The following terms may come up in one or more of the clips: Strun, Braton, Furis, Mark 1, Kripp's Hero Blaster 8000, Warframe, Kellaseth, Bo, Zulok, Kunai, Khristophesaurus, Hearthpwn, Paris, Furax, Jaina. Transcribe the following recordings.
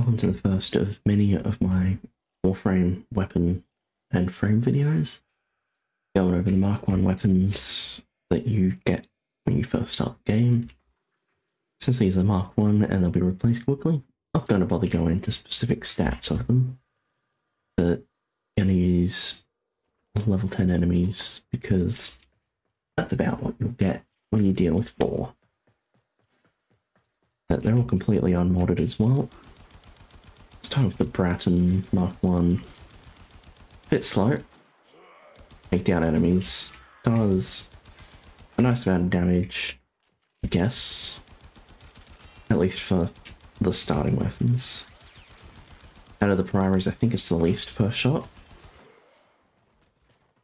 Welcome to the first of many of my Warframe weapon and frame videos, going over the Mark 1 weapons that you get when you first start the game. Since these are Mark 1 and they'll be replaced quickly, I'm not going to bother going into specific stats of them. But you're going to use level 10 enemies because that's about what you'll get when you deal with 4. But they're all completely unmodded as well. Start with the Braton Mark 1. Bit slow. Take down enemies. Does a nice amount of damage, I guess. At least for the starting weapons. Out of the primaries, I think it's the least per shot.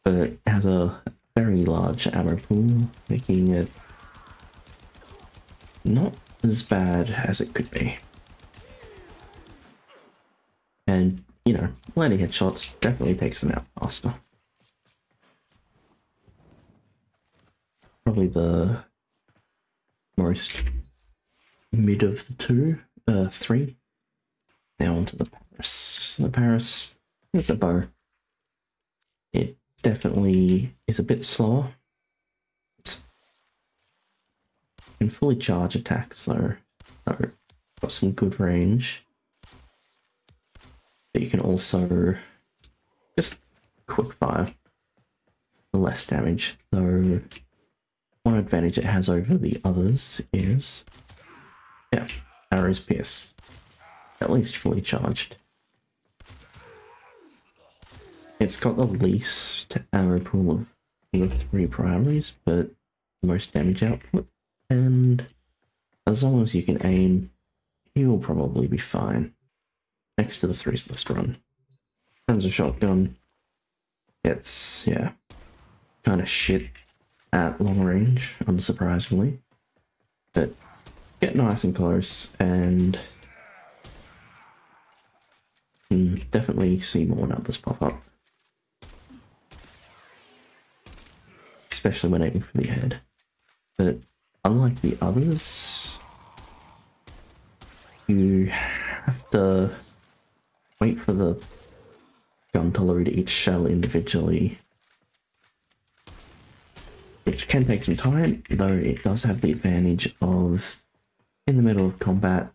But it has a very large ammo pool, making it not as bad as it could be. And, you know, landing headshots definitely takes them out faster. Probably the most mid of the three. Now onto the Paris. The Paris, it's a bow. It definitely is a bit slower. You can fully charge attacks though, so got some good range. But you can also just quick fire for less damage, though one advantage it has over the others is, yeah, arrows pierce, at least fully charged. It's got the least arrow pool of the three primaries, but the most damage output, and as long as you can aim, you'll probably be fine. Next to the three is the Strun. Strun's a shotgun. It's, yeah, kind of shit at long range, unsurprisingly. But get nice and close, and you can definitely see more numbers pop up. Especially when aiming for the head. But unlike the others, you have to wait for the gun to load each shell individually, which can take some time, though it does have the advantage of, in the middle of combat,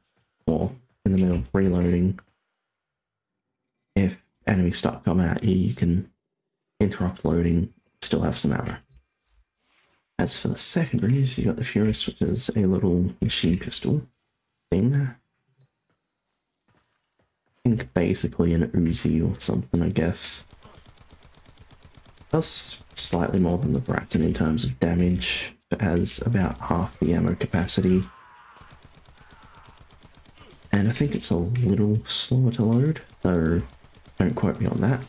or in the middle of reloading, if enemies start coming at you, you can interrupt loading, still have some ammo. As for the secondaries, you got the Furis, which is a little machine pistol thing. I think basically an Uzi or something, I guess. Does slightly more than the Braton in terms of damage, but has about half the ammo capacity. And I think it's a little slower to load, though don't quote me on that.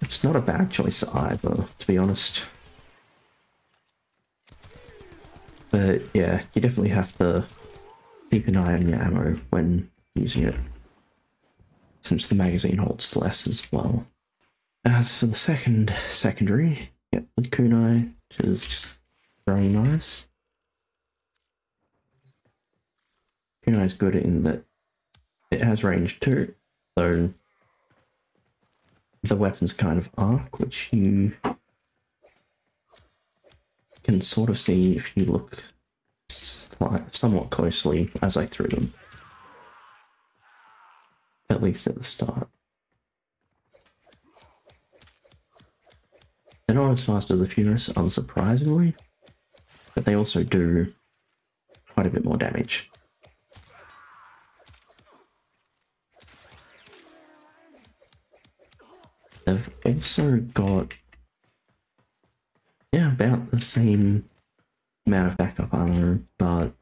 It's not a bad choice either, to be honest. But yeah, you definitely have to keep an eye on your ammo when using it, since the magazine holds less as well. As for the secondary, yep, the Kunai, which is just throwing knives. Kunai is good in that it has range too, though the weapon's kind of arc, which you can sort of see if you look somewhat closely as I threw them, at least at the start. They're not as fast as the Furis, unsurprisingly, but they also do quite a bit more damage. They've also got, yeah, about the same amount of backup armor, but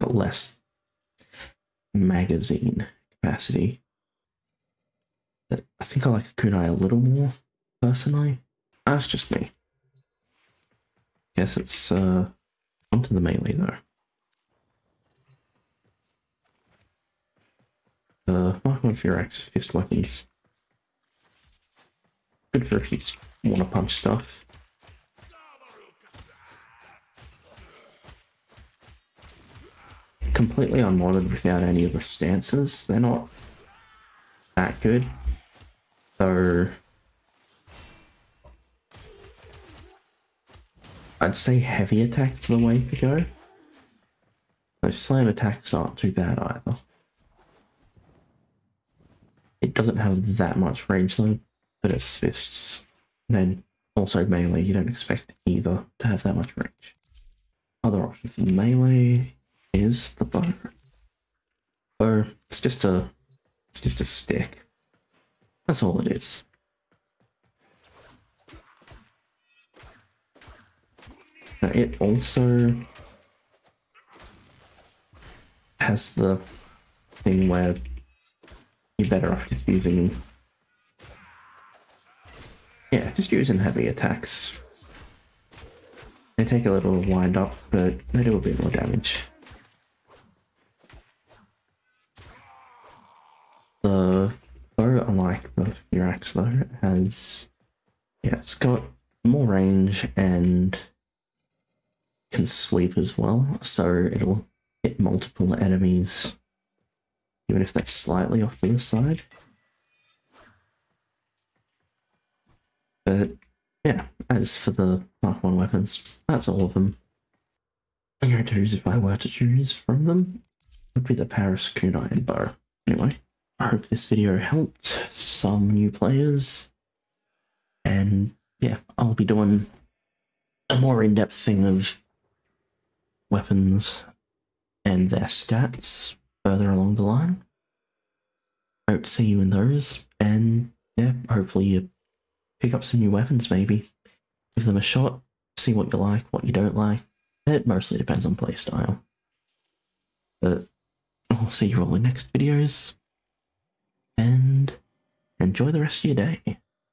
less magazine capacity. But I think I like the Kunai a little more, personally. That's just me. Guess it's onto the melee though. The Mark 1 Furax fist weapons. Good for if you want to punch stuff. completely unwanted without any of the stances. They're not that good. So I'd say heavy attacks are the way to go. Those slam attacks aren't too bad either. It doesn't have that much range though, but it's fists. And then also melee, you don't expect either to have that much range. Other option for melee is the bow. Bow, it's just a stick. That's all it is. Now it also has the thing where you're better off just using, just using heavy attacks. They take a little wind up, but they do a bit more damage. The bow, unlike the Furax though, has, it's got more range and can sweep as well, so it'll hit multiple enemies, even if they're slightly off to the side. But yeah, as for the Mark 1 weapons, that's all of them. My go-to's, if I were to choose from them, would be the Paris, Kunai, and Bo. Anyway, I hope this video helped some new players, and yeah, I'll be doing a more in-depth thing of weapons and their stats further along the line. I hope to see you in those, and yeah, hopefully you pick up some new weapons, maybe. Give them a shot, see what you like, what you don't like. It mostly depends on playstyle. But I'll see you all in next videos, and enjoy the rest of your day.